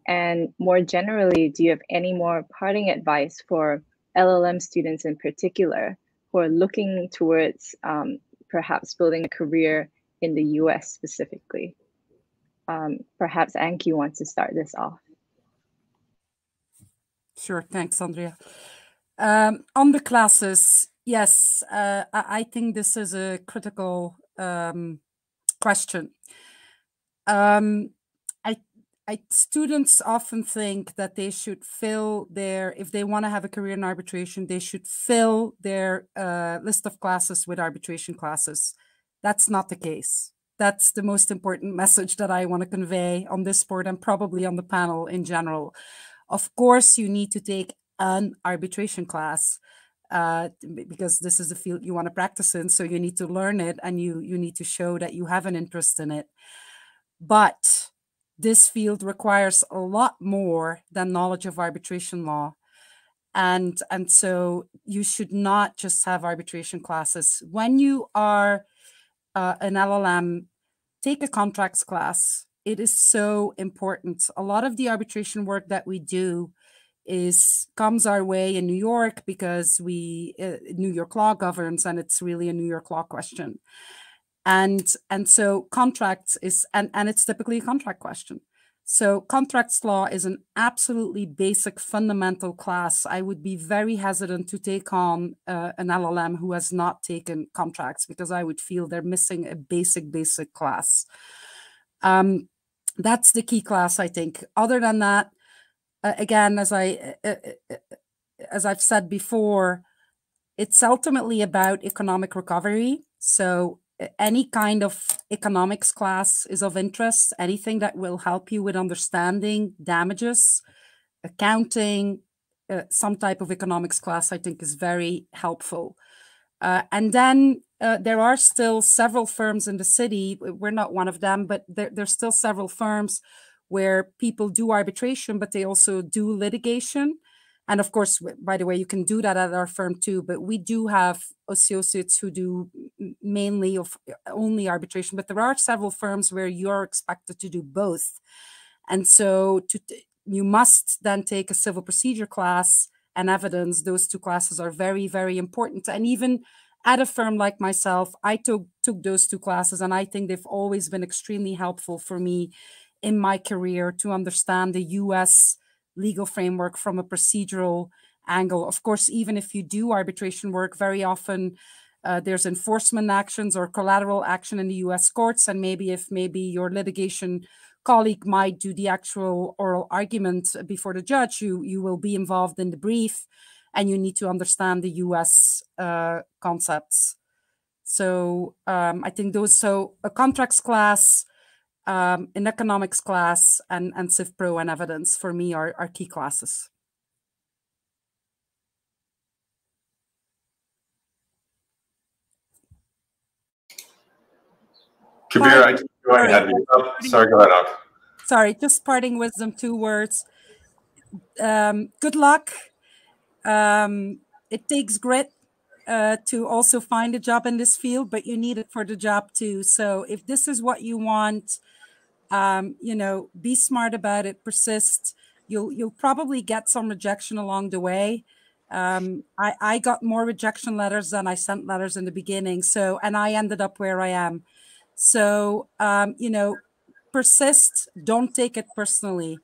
And more generally, do you have any more parting advice for L L M students in particular who are looking towards um, perhaps building a career in the U S specifically? Um, perhaps Ank, you want to start this off. Sure. Thanks, Andrea. Um, on the classes, yes, uh, I, I think this is a critical um, question. Um, I, I, students often think that they should fill their, if they want to have a career in arbitration, they should fill their uh, list of classes with arbitration classes. That's not the case. That's the most important message that I want to convey on this board and probably on the panel in general. Of course, you need to take an arbitration class uh, because this is the field you want to practice in. So you need to learn it and you, you need to show that you have an interest in it. But this field requires a lot more than knowledge of arbitration law. And, and so you should not just have arbitration classes. When you are uh, an L L M, take a contracts class. It is so important. A lot of the arbitration work that we do is comes our way in New York because we uh, New York law governs, and it's really a New York law question. And and so contracts is and and it's typically a contract question. So contracts law is an absolutely basic, fundamental class. I would be very hesitant to take on uh, an L L M who has not taken contracts because I would feel they're missing a basic, basic class. Um, that's the key class, I think. Other than that, uh, again, as I uh, uh, as I've said before, it's ultimately about economic recovery. So any kind of economics class is of interest. Anything that will help you with understanding damages, accounting, uh, some type of economics class, I think, is very helpful. Uh, and then uh, there are still several firms in the city. We're not one of them, but there, there's still several firms where people do arbitration, but they also do litigation. And of course, by the way, you can do that at our firm too, but we do have associates who do mainly of only arbitration, but there are several firms where you're expected to do both. And so to, you must then take a civil procedure class and evidence. Those two classes are very, very important. And even at a firm like myself, I took, took those two classes, and I think they've always been extremely helpful for me in my career to understand the U S legal framework from a procedural angle. Of course, even if you do arbitration work, very often uh, there's enforcement actions or collateral action in the U S courts, and maybe if maybe your litigation colleague might do the actual oral argument before the judge, you, you will be involved in the brief, and you need to understand the U S uh, concepts. So um, I think those, so a contracts class, um, an economics class, and, and CivPro and evidence for me are, are key classes. Kabir, I just go ahead. Oh, sorry, go ahead, Ank. Sorry, just parting wisdom, two words. Um, good luck. Um, it takes grit uh, to also find a job in this field, but you need it for the job too. So if this is what you want, um, you know, be smart about it, persist. You'll, you'll probably get some rejection along the way. Um, I, I got more rejection letters than I sent letters in the beginning. So, and I ended up where I am. So, um, you know, persist, don't take it personally.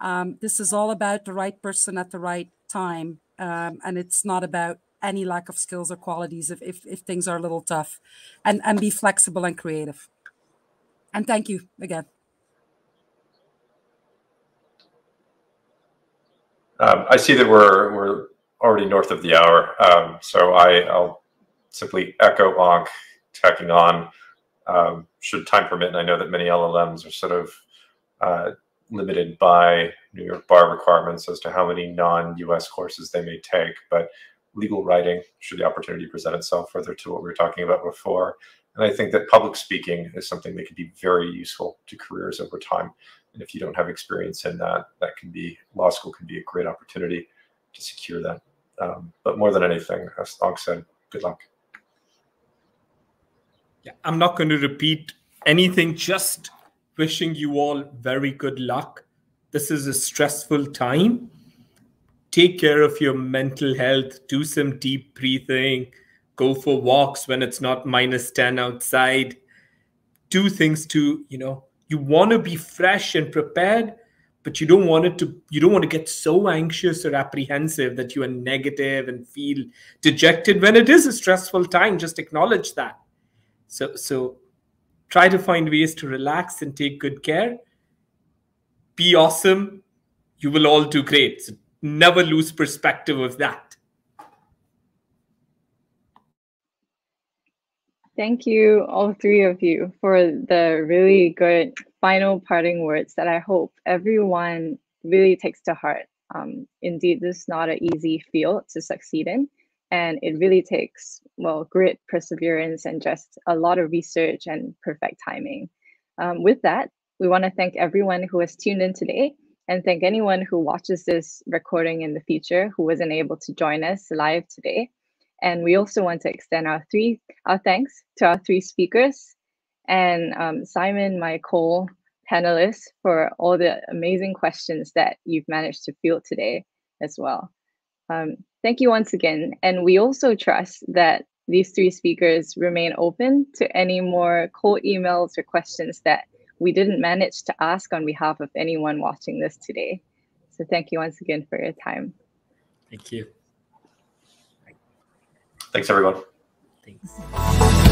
Um, this is all about the right person at the right time. Um, and it's not about any lack of skills or qualities if, if, if things are a little tough, and, and be flexible and creative. And thank you again. Um, I see that we're, we're already north of the hour. Um, so I, I'll simply echo Ank tacking on. Um, should time permit, and I know that many L L Ms are sort of uh, limited by New York bar requirements as to how many non U S courses they may take, but legal writing, should the opportunity present itself, further to what we were talking about before. And I think that public speaking is something that can be very useful to careers over time. And if you don't have experience in that, that can be, law school can be a great opportunity to secure that. Um, but more than anything, as Ank said, good luck. I'm not going to repeat anything, just wishing you all very good luck. This is a stressful time. Take care of your mental health. Do some deep breathing. Go for walks when it's not minus ten outside. Do things to, you know, you want to be fresh and prepared, but you don't want it to, you don't want to get so anxious or apprehensive that you are negative and feel dejected when it is a stressful time. Just acknowledge that. So, so try to find ways to relax and take good care. Be awesome. You will all do great. So never lose perspective of that. Thank you, all three of you, for the really good final parting words that I hope everyone really takes to heart. Um, indeed, this is not an easy field to succeed in. And it really takes, well, grit, perseverance, and just a lot of research and perfect timing. Um, with that, we want to thank everyone who has tuned in today, and thank anyone who watches this recording in the future who wasn't able to join us live today. And we also want to extend our three our thanks to our three speakers, and um, Simon, my co-panelist, for all the amazing questions that you've managed to field today as well. Um, Thank you once again, and we also trust that these three speakers remain open to any more cold emails or questions that we didn't manage to ask on behalf of anyone watching this today. So thank you once again for your time. Thank you. Thanks, everyone. Thanks.